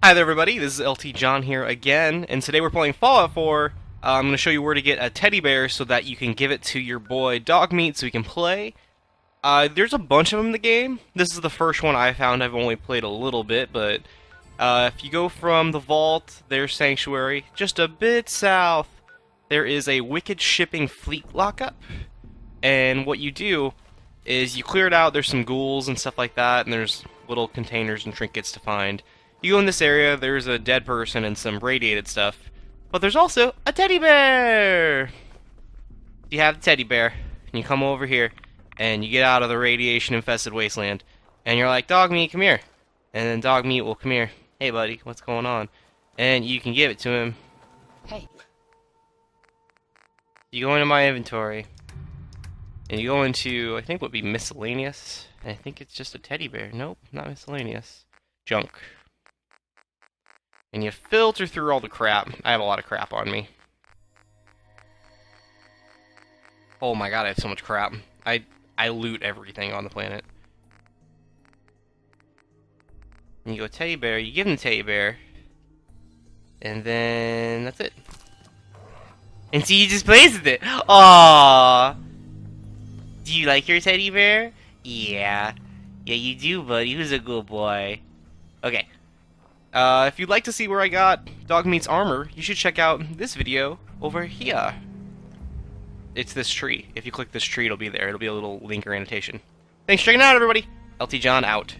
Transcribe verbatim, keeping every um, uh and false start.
Hi there everybody, this is L T John here again, and today we're playing Fallout four. Uh, I'm going to show you where to get a teddy bear so that you can give it to your boy Dogmeat so he can play. Uh, there's a bunch of them in the game. This is the first one I found. I've only played a little bit, but uh, if you go from the vault, there's Sanctuary. Just a bit south, there is a Wicked Shipping Fleet Lockup, and what you do is you clear it out. There's some ghouls and stuff like that, and there's little containers and trinkets to find. You go in this area, there's a dead person and some radiated stuff, but there's also a teddy bear! You have the teddy bear, and you come over here, and you get out of the radiation-infested wasteland, and you're like, Dogmeat, come here! And then Dogmeat will come here, hey buddy, what's going on? And you can give it to him. Hey. You go into my inventory, and you go into, I think would be miscellaneous, and I think it's just a teddy bear. Nope, not miscellaneous. Junk. And you filter through all the crap. I have a lot of crap on me. Oh my god, I have so much crap. I I loot everything on the planet. And you go teddy bear, you give him the teddy bear. And then that's it. And see, he just plays with it. Aww. Do you like your teddy bear? Yeah. Yeah, you do, buddy. Who's a good boy? Okay. Uh, if you'd like to see where I got Dogmeat's armor, you should check out this video over here. It's this tree. If you click this tree, it'll be there. It'll be a little link or annotation. Thanks for checking out, everybody! L T John out.